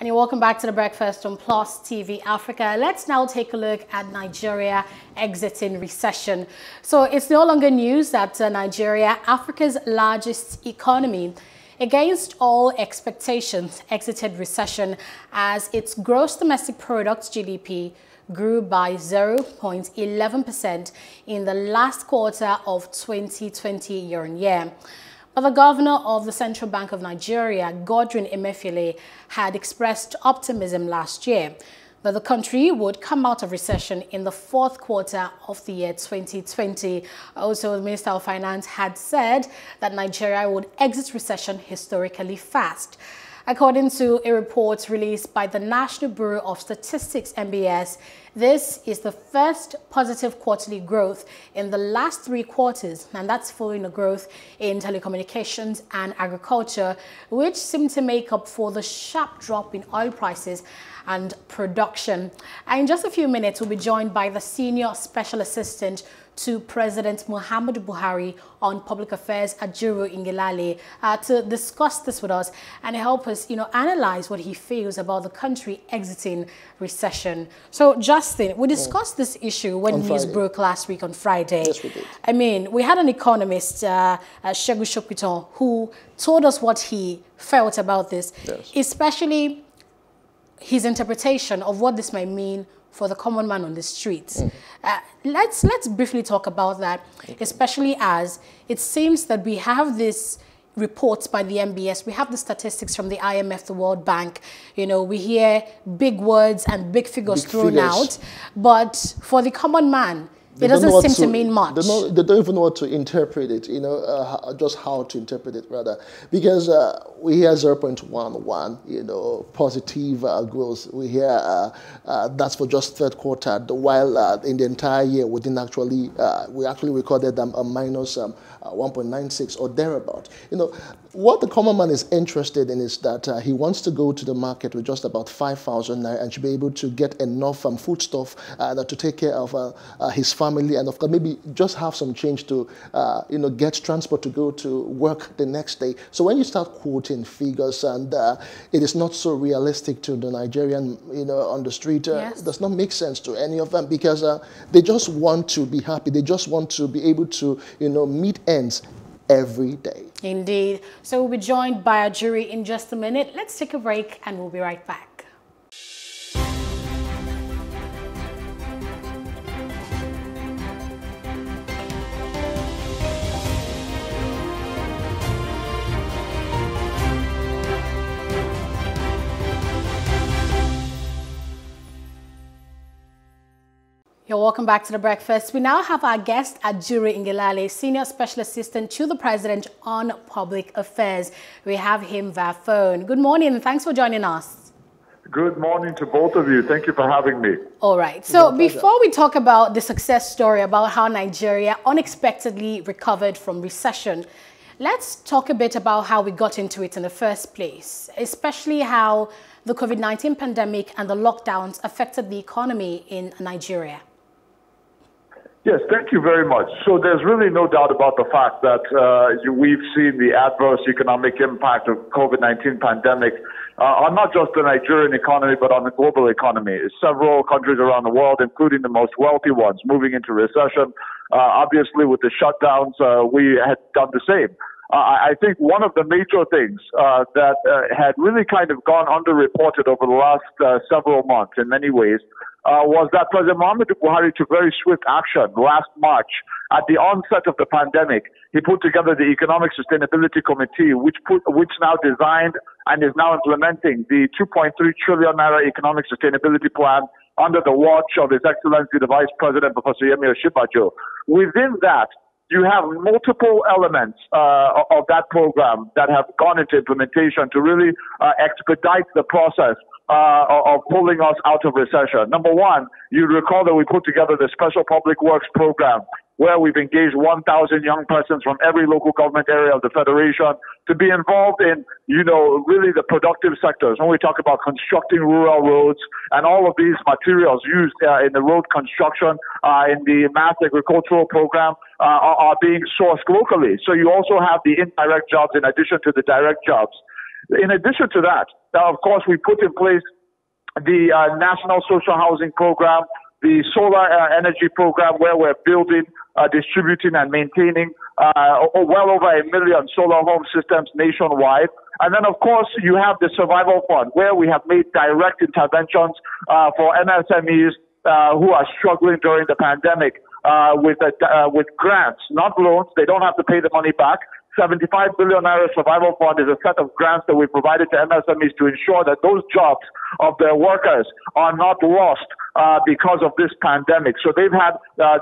And you're welcome back to The Breakfast on Plus TV Africa. Let's now take a look at Nigeria exiting recession. So it's no longer news that Nigeria, Africa's largest economy, against all expectations, exited recession as its gross domestic product GDP grew by 0.11% in the last quarter of 2020 year-on-year. But the governor of the Central Bank of Nigeria, Godwin Emefiele, had expressed optimism last year that the country would come out of recession in the fourth quarter of the year 2020. Also, the Minister of Finance had said that Nigeria would exit recession historically fast. According to a report released by the National Bureau of Statistics (NBS), this is the first positive quarterly growth in the last three quarters, and that's following a growth in telecommunications and agriculture, which seem to make up for the sharp drop in oil prices and production. And in just a few minutes, we'll be joined by the Senior Special Assistant to President Muhammadu Buhari on Public Affairs, Ajuri Ngelale, to discuss this with us and help us, analyze what he feels about the country exiting recession. So, Justin, we discussed this issue when news broke last week on Friday. Yes, we did. I mean, we had an economist, Shegu Shokwiton, who told us what he felt about this, yes, especially his interpretation of what this might mean for the common man on the streets. Mm. Let's briefly talk about that, especially as it seems that we have this reports by the NBS, we have the statistics from the IMF, the World Bank. We hear big words and big figures thrown out, but for the common man, it doesn't seem to mean much. They don't even know what to interpret it, just how to interpret it, rather. Because we hear 0.11, positive growth. We hear that's for just third quarter, while in the entire year we didn't actually, we actually recorded them a minus 1.96 or thereabout. What the common man is interested in is that he wants to go to the market with just about 5,000 and should be able to get enough foodstuff to take care of his family, and of course maybe just have some change to get transport to go to work the next day. So when you start quoting figures and it is not so realistic to the Nigerian on the street, yes, does not make sense to any of them, because they just want to be happy. They just want to be able to meet ends every day. Indeed. So we'll be joined by our jury in just a minute. Let's take a break and we'll be right back. You're welcome back to The Breakfast. We now have our guest, Ajuri Ngelale, Senior Special Assistant to the President on Public Affairs. We have him via phone. Good morning, and thanks for joining us. Good morning to both of you. Thank you for having me. All right. So before we talk about the success story about how Nigeria unexpectedly recovered from recession, let's talk a bit about how we got into it in the first place, especially how the COVID-19 pandemic and the lockdowns affected the economy in Nigeria. Yes, thank you very much. So there's really no doubt about the fact that we've seen the adverse economic impact of COVID-19 pandemic on not just the Nigerian economy, but on the global economy. Several countries around the world, including the most wealthy ones, moving into recession. Obviously, with the shutdowns, we had done the same. I think one of the major things that had really kind of gone underreported over the last several months in many ways was that President Muhammadu Buhari took very swift action last March. At the onset of the pandemic, he put together the Economic Sustainability Committee, which now designed and is now implementing the 2.3 trillion naira economic sustainability plan under the watch of His Excellency the Vice President, Professor Yemi Oshibajo. Within that, you have multiple elements of that program that have gone into implementation to really expedite the process of pulling us out of recession. Number one, you recall that we put together the Special Public Works Program, where we've engaged 1,000 young persons from every local government area of the Federation to be involved in, really the productive sectors. When we talk about constructing rural roads and all of these materials used in the road construction, in the mass agricultural program, are being sourced locally. So you also have the indirect jobs in addition to the direct jobs. In addition to that, now, of course, we put in place the National Social Housing Program, the Solar Energy Program, where we're building, distributing and maintaining well over 1 million solar home systems nationwide. And then, of course, you have the Survival Fund, where we have made direct interventions for MSMEs who are struggling during the pandemic with grants, not loans. They don't have to pay the money back. 75 billion naira survival fund is a set of grants that we provided to MSMEs to ensure that those jobs of their workers are not lost because of this pandemic. So they've had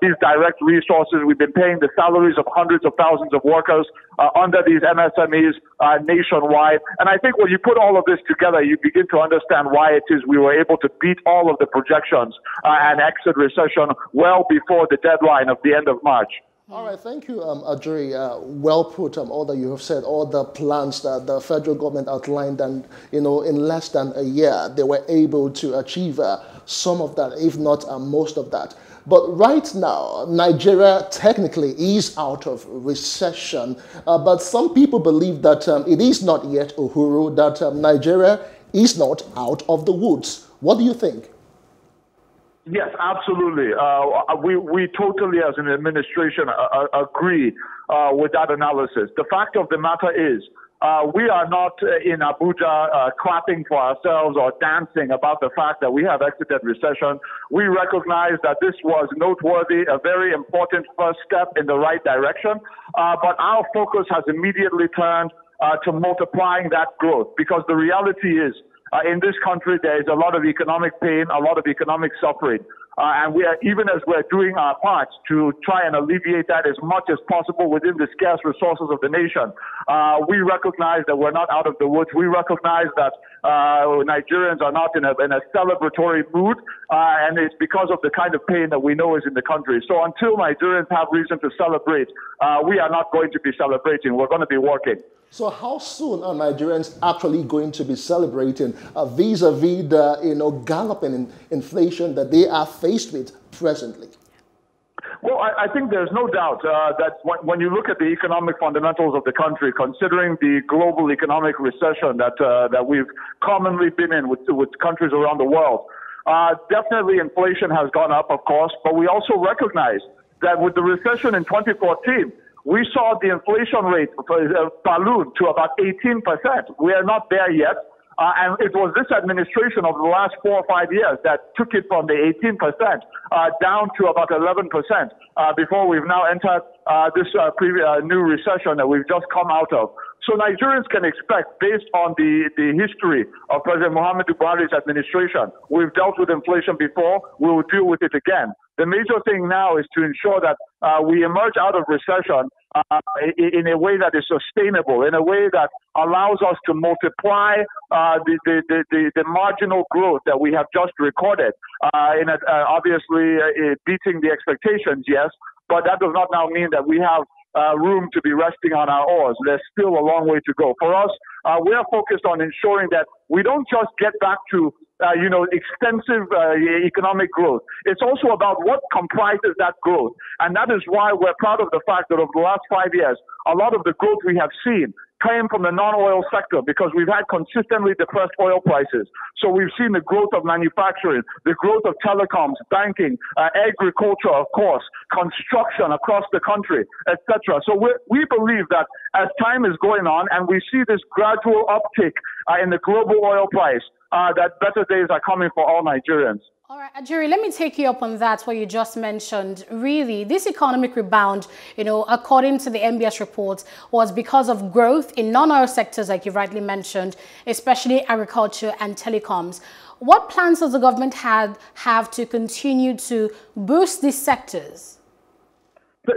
these direct resources. We've been paying the salaries of hundreds of thousands of workers under these MSMEs nationwide. And I think when you put all of this together, you begin to understand why it is we were able to beat all of the projections and exit recession well before the deadline of the end of March. All right, thank you, Ajuri. Well put, all that you have said, all the plans that the federal government outlined, and, you know, in less than a year, they were able to achieve some of that, if not most of that. But right now, Nigeria technically is out of recession, but some people believe that it is not yet Uhuru, that Nigeria is not out of the woods. What do you think? Yes, absolutely. We totally, as an administration, agree with that analysis. The fact of the matter is, we are not in Abuja clapping for ourselves or dancing about the fact that we have exited recession. We recognize that this was noteworthy, a very important first step in the right direction. But our focus has immediately turned to multiplying that growth, because the reality is, in this country, there is a lot of economic pain, a lot of economic suffering. And we are, even as we're doing our part to try and alleviate that as much as possible within the scarce resources of the nation, we recognize that we're not out of the woods. We recognize that Nigerians are not in a celebratory mood, and it's because of the kind of pain that we know is in the country. So until Nigerians have reason to celebrate, we are not going to be celebrating. We're going to be working. So how soon are Nigerians actually going to be celebrating vis-a-vis the galloping inflation that they are faced with presently? Well, I think there's no doubt that when you look at the economic fundamentals of the country, considering the global economic recession that that we've commonly been in with countries around the world, definitely inflation has gone up, of course, but we also recognize that with the recession in 2014, we saw the inflation rate balloon to about 18%. We are not there yet. And it was this administration over the last 4 or 5 years that took it from the 18% down to about 11% before we've now entered this new recession that we've just come out of. So Nigerians can expect, based on the history of President Muhammadu Buhari's administration, we've dealt with inflation before, we will deal with it again. The major thing now is to ensure that we emerge out of recession in a way that is sustainable, in a way that allows us to multiply the marginal growth that we have just recorded. Obviously, beating the expectations, yes, but that does not now mean that we have room to be resting on our oars. There's still a long way to go. For us, we are focused on ensuring that we don't just get back to extensive economic growth. It's also about what comprises that growth. And that is why we're proud of the fact that over the last 5 years, a lot of the growth we have seen came from the non-oil sector, because we've had consistently depressed oil prices. So we've seen the growth of manufacturing, the growth of telecoms, banking, agriculture, of course, construction across the country, etc. So we believe that as time is going on and we see this gradual uptick in the global oil price, that better days are coming for all Nigerians. All right, Ajuri, let me take you up on that, what you just mentioned. Really, this economic rebound, according to the MBS report, was because of growth in non-oil sectors, like you rightly mentioned, especially agriculture and telecoms. What plans does the government have to continue to boost these sectors?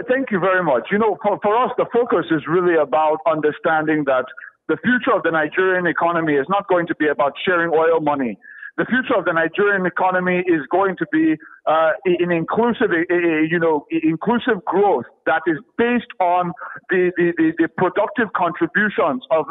Thank you very much. For us, the focus is really about understanding that the future of the Nigerian economy is not going to be about sharing oil money. the future of the Nigerian economy is going to be in inclusive, inclusive growth that is based on the productive contributions of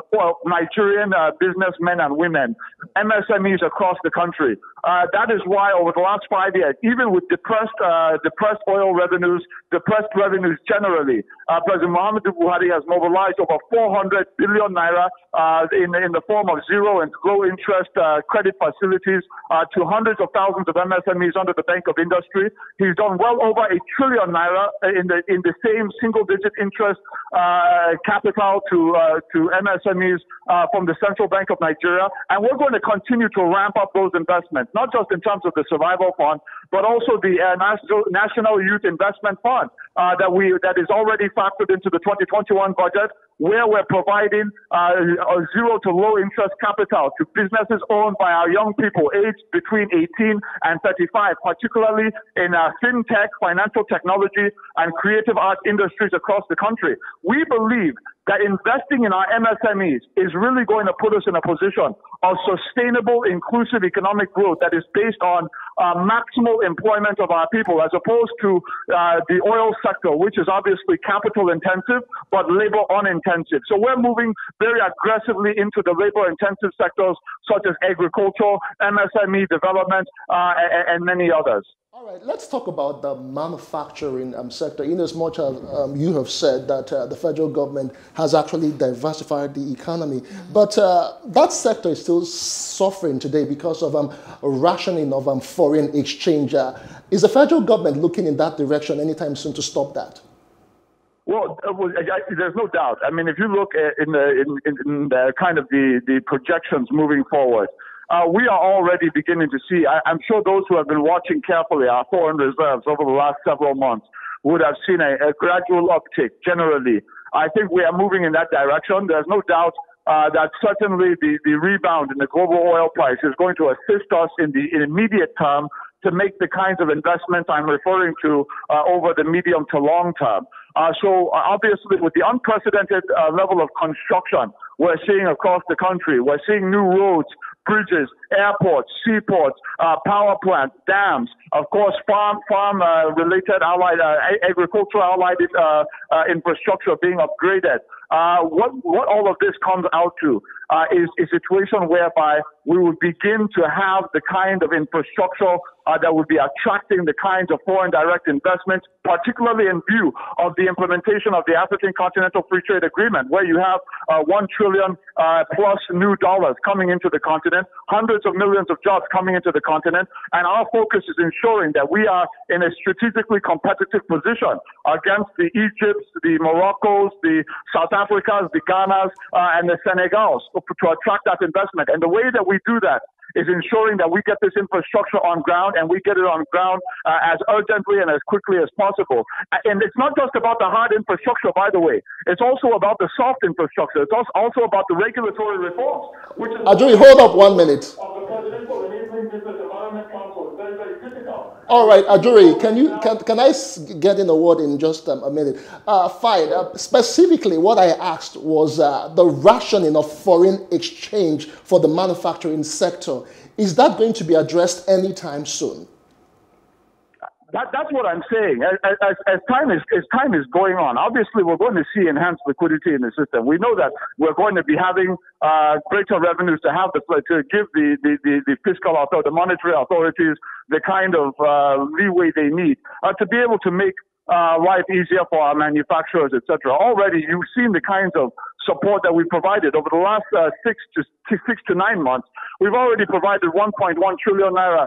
Nigerian businessmen and women, MSMEs across the country. That is why over the last 5 years, even with depressed oil revenues, depressed revenues generally, President Muhammadu Buhari has mobilized over 400 billion naira in the form of zero and low interest credit facilities to hundreds of thousands of MSMEs under the Bank of Industry. He's done well over 1 trillion naira in the same single-digit interest capital to MSMEs from the Central Bank of Nigeria. And we're going to continue to ramp up those investments, not just in terms of the survival fund, but also the National Youth Investment Fund that is already factored into the 2021 budget, where we're providing a zero to low interest capital to businesses owned by our young people aged between 18 and 35, particularly in fintech, financial technology, and creative arts industries across the country. We believe that investing in our MSMEs is really going to put us in a position of sustainable, inclusive economic growth that is based on maximal employment of our people, as opposed to the oil sector, which is obviously capital intensive, but labor unintensive. So we're moving very aggressively into the labor intensive sectors, such as agriculture, MSME development, and many others. All right, let's talk about the manufacturing sector. In as much as you have said that the federal government has actually diversified the economy, but that sector is still suffering today because of rationing of foreign exchange. Is the federal government looking in that direction anytime soon to stop that? Well, there's no doubt. I mean, if you look at in the kind of the projections moving forward, we are already beginning to see, I'm sure those who have been watching carefully our foreign reserves over the last several months would have seen a gradual uptick generally. I think we are moving in that direction. There's no doubt that certainly the rebound in the global oil price is going to assist us in the immediate term to make the kinds of investments I'm referring to over the medium to long term. So obviously with the unprecedented level of construction we're seeing across the country, we're seeing new roads, bridges, airports, seaports, power plants, dams, of course, farm-related allied, agricultural allied infrastructure being upgraded. What all of this comes out to is a situation whereby we will begin to have the kind of infrastructure that would be attracting the kinds of foreign direct investment, particularly in view of the implementation of the African Continental Free Trade Agreement, where you have $1 trillion plus new dollars coming into the continent, hundreds of millions of jobs coming into the continent. And our focus is ensuring that we are in a strategically competitive position against the Egypts, the Moroccos, the South Africas, the Ghanas, and the Senegals to attract that investment. And the way that we do that is ensuring that we get this infrastructure on ground, and we get it on ground as urgently and as quickly as possible. And it's not just about the hard infrastructure, by the way. It's also about the soft infrastructure. It's also about the regulatory reforms. Which is Ajuri, hold up 1 minute. All right, Ajuri, can I get in a word in just a minute? Fine. Specifically, what I asked was the rationing of foreign exchange for the manufacturing sector. Is that going to be addressed anytime soon? That's what I'm saying. As time is going on, obviously we're going to see enhanced liquidity in the system. We know that we're going to be having greater revenues to give the fiscal authority, the monetary authorities, the kind of leeway they need to be able to make life easier for our manufacturers, etc. Already, you've seen the kinds of support that we provided over the last 6 to 9 months. We've already provided 1.1 trillion naira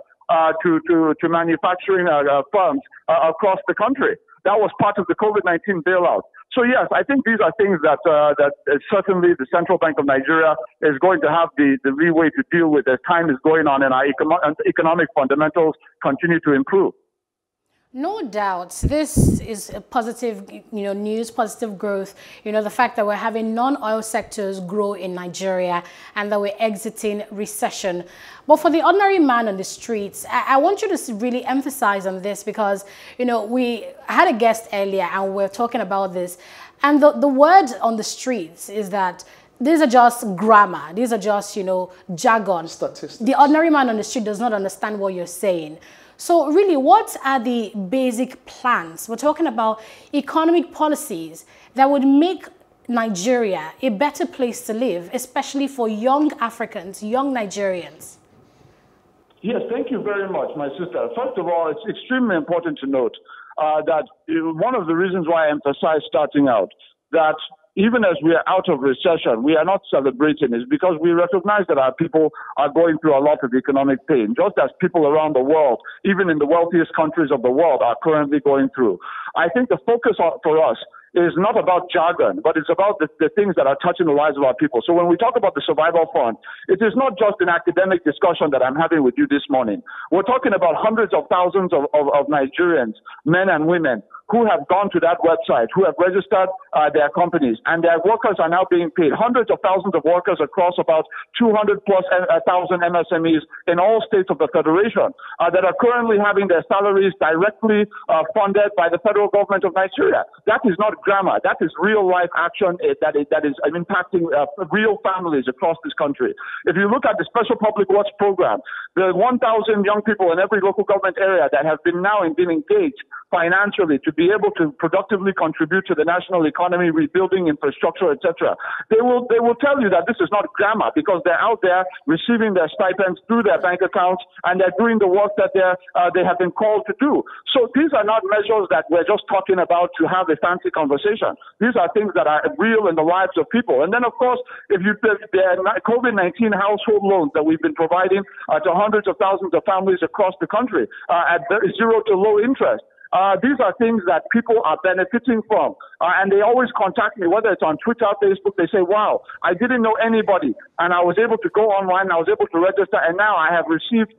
to manufacturing firms across the country. That was part of the COVID-19 bailout. So yes, I think these are things that certainly the Central Bank of Nigeria is going to have the leeway to deal with as time is going on and our economic fundamentals continue to improve. No doubt, this is a positive, news, positive growth. The fact that we're having non-oil sectors grow in Nigeria and that we're exiting recession. But for the ordinary man on the streets, I want you to really emphasize on this because, we had a guest earlier and we're talking about this. And the word on the streets is that These are just grammar. These are just, you know, jargon. Statistics. The ordinary man on the street does not understand what you're saying. So really, what are the basic plans? We're talking about economic policies that would make Nigeria a better place to live, especially for young Africans, young Nigerians. Yes, thank you very much, my sister. First of all, it's extremely important to note that one of the reasons why I emphasize starting out, that even as we are out of recession, we are not celebrating is because we recognize that our people are going through a lot of economic pain, just as people around the world, even in the wealthiest countries of the world, are currently going through. I think the focus for us is not about jargon, but it's about the things that are touching the lives of our people. So when we talk about the Survival Fund, it is not just an academic discussion that I'm having with you this morning. We're talking about hundreds of thousands of Nigerians, men and women, who have gone to that website, who have registered their companies, and their workers are now being paid. Hundreds of thousands of workers across about 200,000+ MSMEs in all states of the Federation that are currently having their salaries directly funded by the federal government of Nigeria. That is not grammar. That is real-life action that is impacting real families across this country. If you look at the Special Public Works Program, the 1,000 young people in every local government area that have been now been engaged financially to be able to productively contribute to the national economy, rebuilding infrastructure, etc. They will tell you that this is not grammar because they're out there receiving their stipends through their bank accounts and they're doing the work that they have been called to do. So these are not measures that we're just talking about to have a fancy conversation. These are things that are real in the lives of people. And then, of course, the COVID-19 household loans that we've been providing to hundreds of thousands of families across the country at zero to low interest. These are things that people are benefiting from. And they always contact me, whether it's on Twitter, Facebook, they say, wow, I didn't know anybody. And I was able to go online, I was able to register, and now I have received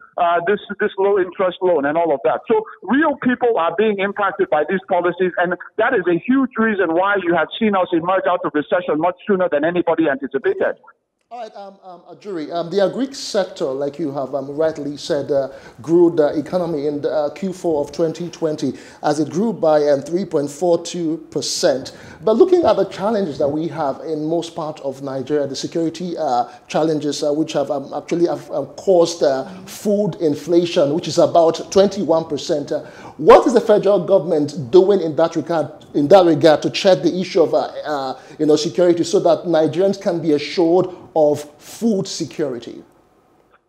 this low-interest loan and all of that. So real people are being impacted by these policies, and that is a huge reason why you have seen us emerge out of recession much sooner than anybody anticipated. All right, Ajuri, the agri sector, like you have rightly said, grew the economy in the, Q4 of 2020 as it grew by 3.42%. But looking at the challenges that we have in most parts of Nigeria, the security challenges which have actually have caused food inflation, which is about 21%. What is the federal government doing in that regard to check the issue of security so that Nigerians can be assured of food security?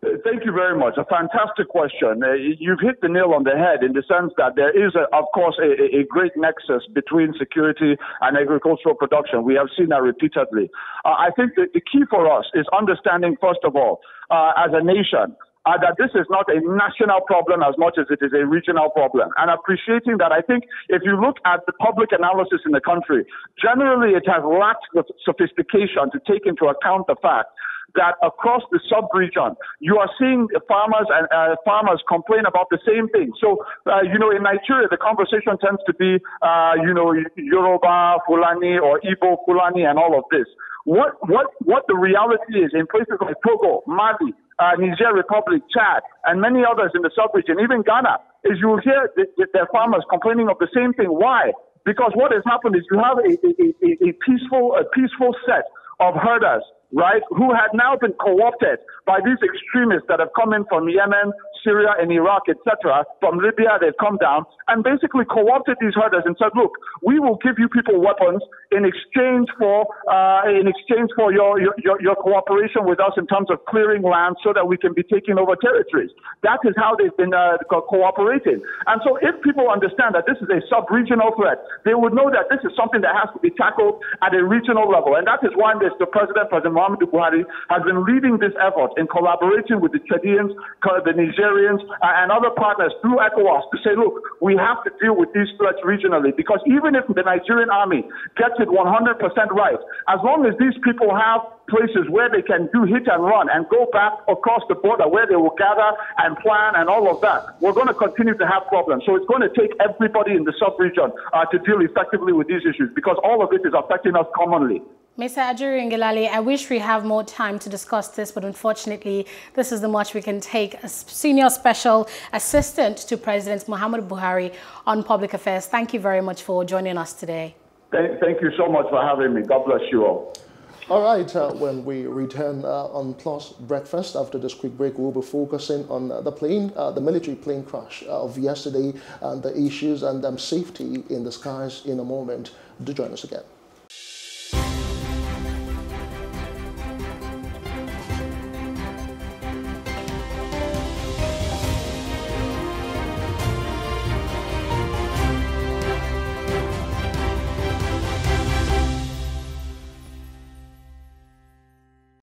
Thank you very much. A fantastic question. You've hit the nail on the head in the sense that there is, of course, a great nexus between security and agricultural production. We have seen that repeatedly. I think that the key for us is understanding, first of all, as a nation, that this is not a national problem as much as it is a regional problem. And appreciating that, I think if you look at the public analysis in the country, generally it has lacked the sophistication to take into account the fact that across the sub-region, you are seeing farmers and farmers complain about the same thing. So, in Nigeria, the conversation tends to be, Yoruba, Fulani, or Igbo, Fulani, and all of this. What the reality is in places like Togo, Mali, Niger Republic, Chad, and many others in the sub-region, even Ghana, is you will hear their farmers complaining of the same thing. Why? Because what has happened is you have a peaceful set of herders, right, who had now been co-opted by these extremists that have come in from Yemen, Syria, and Iraq, etc. From Libya, they've come down and basically co-opted these herders and said, "Look, we will give you people weapons in exchange for your cooperation with us in terms of clearing land, so that we can be taking over territories." That is how they've been cooperating. And so, if people understand that this is a sub-regional threat, they would know that this is something that has to be tackled at a regional level, and that is why the President Muhammadu Buhari has been leading this effort in collaborating with the Chadians, the Nigerians, and other partners through ECOWAS to say, look, we have to deal with these threats regionally, because even if the Nigerian army gets it 100% right, as long as these people have places where they can do hit and run and go back across the border where they will gather and plan and all of that, we're going to continue to have problems. So it's going to take everybody in the sub-region to deal effectively with these issues, because all of it is affecting us commonly. Mr. Ajuri Ngelale, I wish we have more time to discuss this, but unfortunately, this is the much we can take. A senior special assistant to President Muhammadu Buhari on public affairs, thank you very much for joining us today. Thank you so much for having me. God bless you all. All right, when we return on Plus Breakfast after this quick break, we'll be focusing on the military plane crash of yesterday and the issues and safety in the skies in a moment. Do join us again.